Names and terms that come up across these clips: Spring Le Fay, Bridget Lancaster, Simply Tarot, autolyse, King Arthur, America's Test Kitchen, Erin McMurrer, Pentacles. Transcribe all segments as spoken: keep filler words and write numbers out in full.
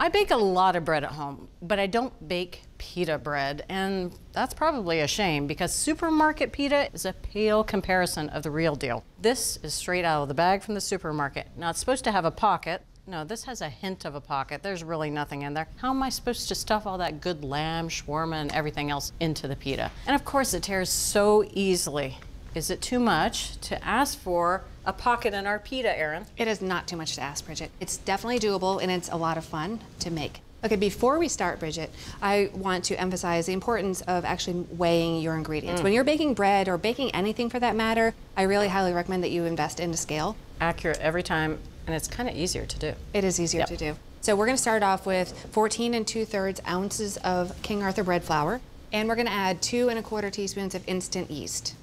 I bake a lot of bread at home, but I don't bake pita bread, and that's probably a shame because supermarket pita is a pale comparison of the real deal. This is straight out of the bag from the supermarket. Now, it's supposed to have a pocket. No, this has a hint of a pocket. There's really nothing in there. How am I supposed to stuff all that good lamb, shawarma, and everything else into the pita? And of course, it tears so easily. Is it too much to ask for a pocket in our pita, Erin? It is not too much to ask, Bridget. It's definitely doable, and it's a lot of fun to make. Okay, before we start, Bridget, I want to emphasize the importance of actually weighing your ingredients. Mm. When you're baking bread or baking anything for that matter, I really highly recommend that you invest into scale. Accurate every time, and it's kind of easier to do. It is easier yep. to do. So we're gonna start off with fourteen and two thirds ounces of King Arthur bread flour, and we're gonna add two and a quarter teaspoons of instant yeast.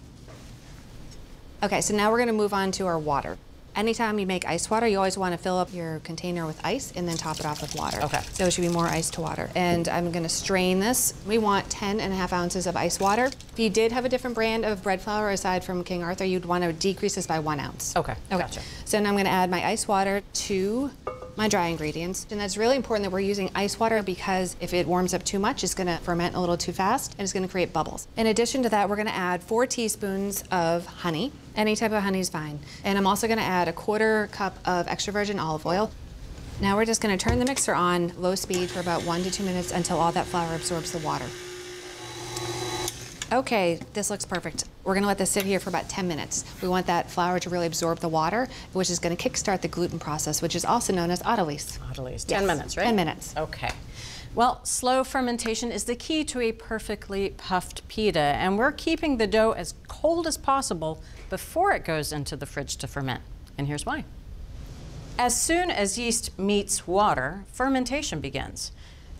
Okay, so now we're gonna move on to our water. Anytime you make ice water, you always wanna fill up your container with ice and then top it off with water. Okay. So it should be more ice to water. And I'm gonna strain this. We want ten and a half ounces of ice water. If you did have a different brand of bread flour aside from King Arthur, you'd wanna decrease this by one ounce. Okay, okay. Gotcha. So now I'm gonna add my ice water to my dry ingredients. And that's really important that we're using ice water because if it warms up too much, it's gonna ferment a little too fast and it's gonna create bubbles. In addition to that, we're gonna add four teaspoons of honey. Any type of honey is fine. And I'm also gonna add a quarter cup of extra virgin olive oil. Now we're just gonna turn the mixer on low speed for about one to two minutes until all that flour absorbs the water. Okay, this looks perfect. We're gonna let this sit here for about ten minutes. We want that flour to really absorb the water, which is gonna kickstart the gluten process, which is also known as autolyse. Autolyse, yes. ten minutes, right? ten minutes. Okay. Well, slow fermentation is the key to a perfectly puffed pita, and we're keeping the dough as cold as possible before it goes into the fridge to ferment, and here's why. As soon as yeast meets water, fermentation begins.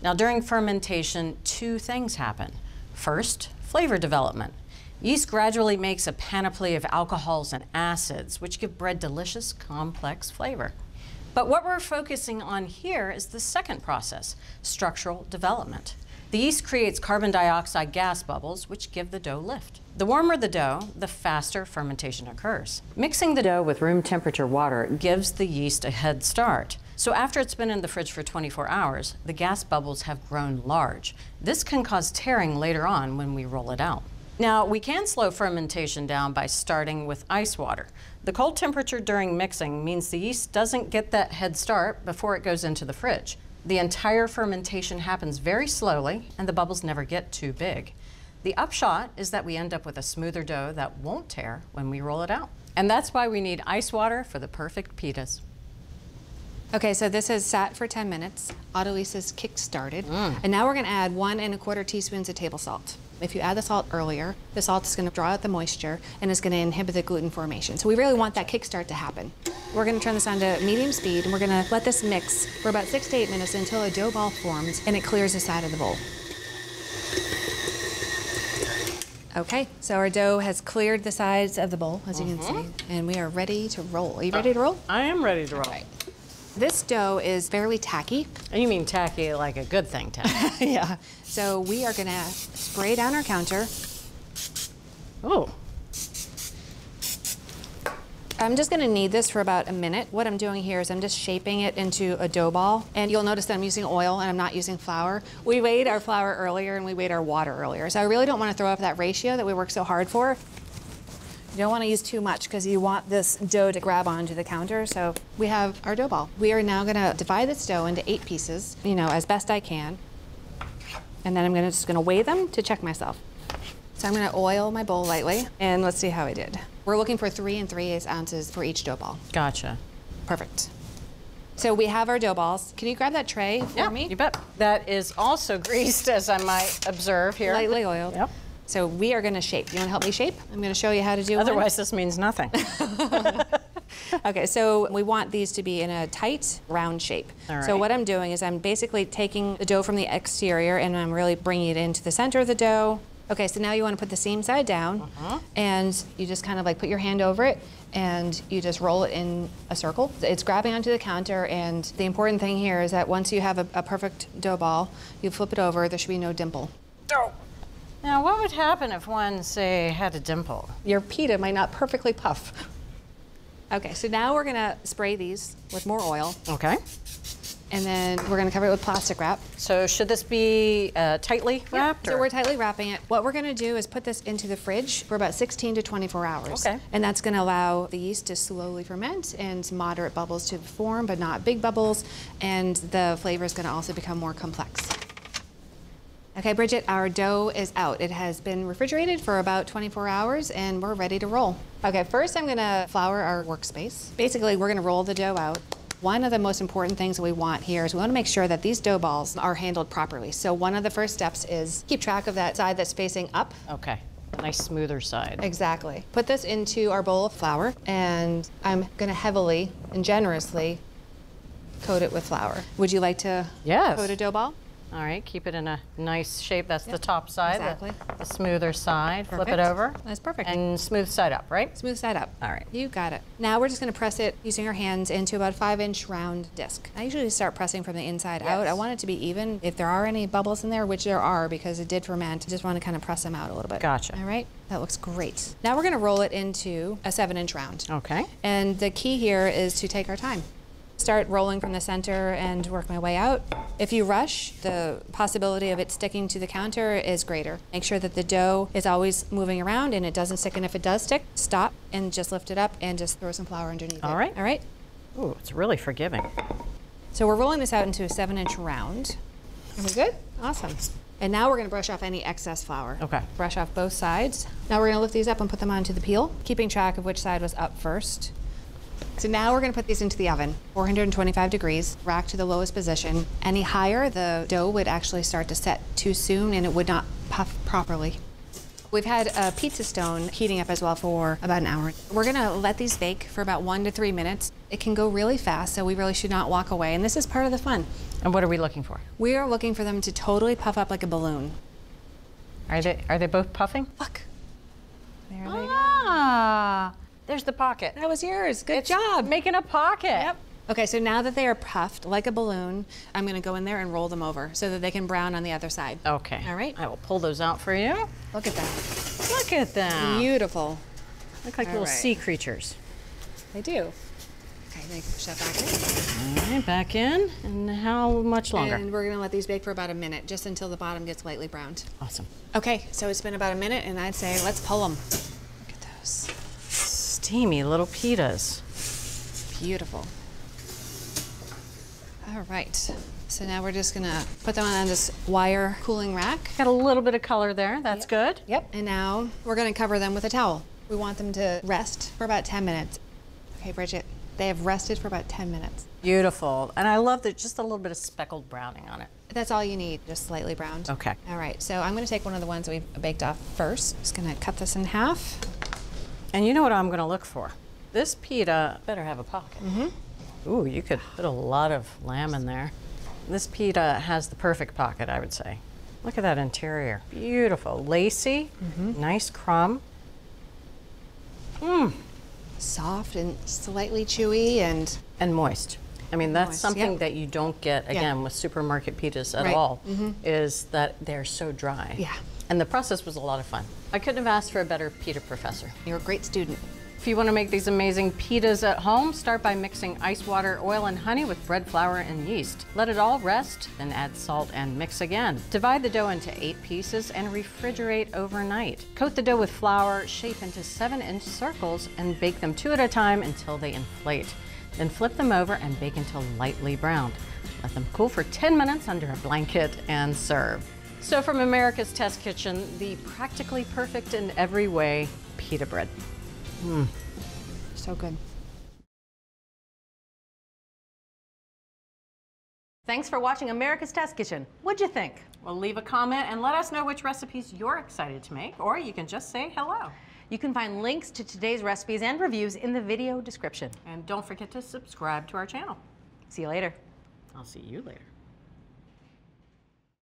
Now, during fermentation, two things happen. First, flavor development. Yeast gradually makes a panoply of alcohols and acids, which give bread delicious, complex flavor. But what we're focusing on here is the second process, structural development. The yeast creates carbon dioxide gas bubbles, which give the dough lift. The warmer the dough, the faster fermentation occurs. Mixing the dough with room temperature water gives the yeast a head start. So after it's been in the fridge for twenty-four hours, the gas bubbles have grown large. This can cause tearing later on when we roll it out. Now, we can slow fermentation down by starting with ice water. The cold temperature during mixing means the yeast doesn't get that head start before it goes into the fridge. The entire fermentation happens very slowly, and the bubbles never get too big. The upshot is that we end up with a smoother dough that won't tear when we roll it out. And that's why we need ice water for the perfect pitas. Okay, so this has sat for ten minutes. Autolyse is kick-started. Mm. And now we're gonna add one and a quarter teaspoons of table salt. If you add the salt earlier, the salt is gonna draw out the moisture and it's gonna inhibit the gluten formation. So we really want that kickstart to happen. We're gonna turn this on to medium speed and we're gonna let this mix for about six to eight minutes until a dough ball forms and it clears the side of the bowl. Okay, so our dough has cleared the sides of the bowl, as mm-hmm. you can see, and we are ready to roll. Are you ready to roll? I am ready to roll. All right. This dough is fairly tacky. And you mean tacky like a good thing, tacky. Yeah. So we are gonna spray down our counter. Oh. I'm just gonna knead this for about a minute. What I'm doing here is I'm just shaping it into a dough ball. And you'll notice that I'm using oil and I'm not using flour. We weighed our flour earlier and we weighed our water earlier. So I really don't wanna throw up that ratio that we work so hard for. You don't want to use too much because you want this dough to grab onto the counter. So we have our dough ball. We are now going to divide this dough into eight pieces, you know, as best I can. And then I'm gonna, just going to weigh them to check myself. So I'm going to oil my bowl lightly, and let's see how I did. We're looking for three and three-eighths ounces for each dough ball. Gotcha. Perfect. So we have our dough balls. Can you grab that tray for yeah, me? You bet. That is also greased, as I might observe here. Lightly oiled. Yep. So we are gonna shape. You wanna help me shape? I'm gonna show you how to do it. Otherwise, one. This means nothing. Okay, so we want these to be in a tight, round shape. All right. So what I'm doing is I'm basically taking the dough from the exterior and I'm really bringing it into the center of the dough. Okay, so now you wanna put the seam side down uh-huh. and you just kind of like put your hand over it and you just roll it in a circle. It's grabbing onto the counter, and the important thing here is that once you have a, a perfect dough ball, you flip it over, there should be no dimple. Oh. Now, what would happen if one, say, had a dimple? Your pita might not perfectly puff. Okay, so now we're gonna spray these with more oil. Okay. and then we're going to cover it with plastic wrap. So should this be uh, tightly wrapped? Yep. So we're tightly wrapping it. What we're going to do is put this into the fridge for about sixteen to twenty-four hours. Okay. And that's going to allow the yeast to slowly ferment and moderate bubbles to form, but not big bubbles. And the flavor is going to also become more complex. Okay, Bridget, our dough is out. It has been refrigerated for about twenty-four hours and we're ready to roll. Okay, first I'm gonna flour our workspace. Basically, we're gonna roll the dough out. One of the most important things that we want here is we wanna make sure that these dough balls are handled properly. So one of the first steps is keep track of that side that's facing up. Okay, nice smoother side. Exactly. Put this into our bowl of flour and I'm gonna heavily and generously coat it with flour. Would you like to yes. coat a dough ball? All right, keep it in a nice shape. That's yep, the top side, exactly. the, the smoother side. Perfect. Flip it over. That's perfect. And smooth side up, right? Smooth side up. All right. You got it. Now we're just going to press it using our hands into about a five inch round disc. I usually start pressing from the inside yes. out. I want it to be even. If there are any bubbles in there, which there are because it did ferment, I just want to kind of press them out a little bit. Gotcha. All right. That looks great. Now we're going to roll it into a seven inch round. Okay. And the key here is to take our time. Start rolling from the center and work my way out. If you rush, the possibility of it sticking to the counter is greater. Make sure that the dough is always moving around and it doesn't stick, and if it does stick, stop and just lift it up and just throw some flour underneath all it. All right. All right? Ooh, it's really forgiving. So we're rolling this out into a seven inch round. Are we good? Awesome. And now we're gonna brush off any excess flour. Okay. Brush off both sides. Now we're gonna lift these up and put them onto the peel, keeping track of which side was up first. So now we're gonna put these into the oven, four hundred twenty-five degrees, rack to the lowest position. Any higher, the dough would actually start to set too soon and it would not puff properly. We've had a pizza stone heating up as well for about an hour. We're gonna let these bake for about one to three minutes. It can go really fast, so we really should not walk away, and this is part of the fun. And what are we looking for? We are looking for them to totally puff up like a balloon. Are they, are they both puffing? Look, there they go. Ah. There's the pocket. That was yours. Good it's job. Making a pocket. Yep. Okay, so now that they are puffed like a balloon, I'm gonna go in there and roll them over so that they can brown on the other side. Okay. All right. I will pull those out for you. Look at that. Look at that. Beautiful. Look like all little right. sea creatures. They do. Okay, then push that back in. All right, back in. And how much longer? And we're gonna let these bake for about a minute, just until the bottom gets lightly browned. Awesome. Okay, so it's been about a minute, and I'd say let's pull them. Look at those. Steamy little pitas. Beautiful. All right, so now we're just gonna put them on this wire cooling rack. Got a little bit of color there, that's yep. good. Yep, and now we're gonna cover them with a towel. We want them to rest for about ten minutes. Okay, Bridget, they have rested for about ten minutes. Beautiful, and I love that just a little bit of speckled browning on it. That's all you need, just slightly browned. Okay. All right, so I'm gonna take one of the ones that we've baked off first. Just gonna cut this in half. And you know what I'm gonna look for? This pita better have a pocket. Mm-hmm. Ooh, you could put a lot of lamb in there. This pita has the perfect pocket, I would say. Look at that interior. Beautiful, lacy, mm-hmm. nice crumb. Mmm. Soft and slightly chewy and... And moist. I mean, that's moist, something yeah. that you don't get, again, yeah. with supermarket pitas at right. all, mm-hmm. is that they're so dry. Yeah. And the process was a lot of fun. I couldn't have asked for a better pita professor. You're a great student. If you want to make these amazing pitas at home, start by mixing ice water, oil, and honey with bread flour and yeast. Let it all rest, then add salt and mix again. Divide the dough into eight pieces and refrigerate overnight. Coat the dough with flour, shape into seven inch circles, and bake them two at a time until they inflate. Then flip them over and bake until lightly browned. Let them cool for ten minutes under a blanket and serve. So from America's Test Kitchen, the practically perfect in every way pita bread. Mmm, so good. Thanks for watching America's Test Kitchen. What'd you think? Well, leave a comment and let us know which recipes you're excited to make, or you can just say hello. You can find links to today's recipes and reviews in the video description. And don't forget to subscribe to our channel. See you later. I'll see you later.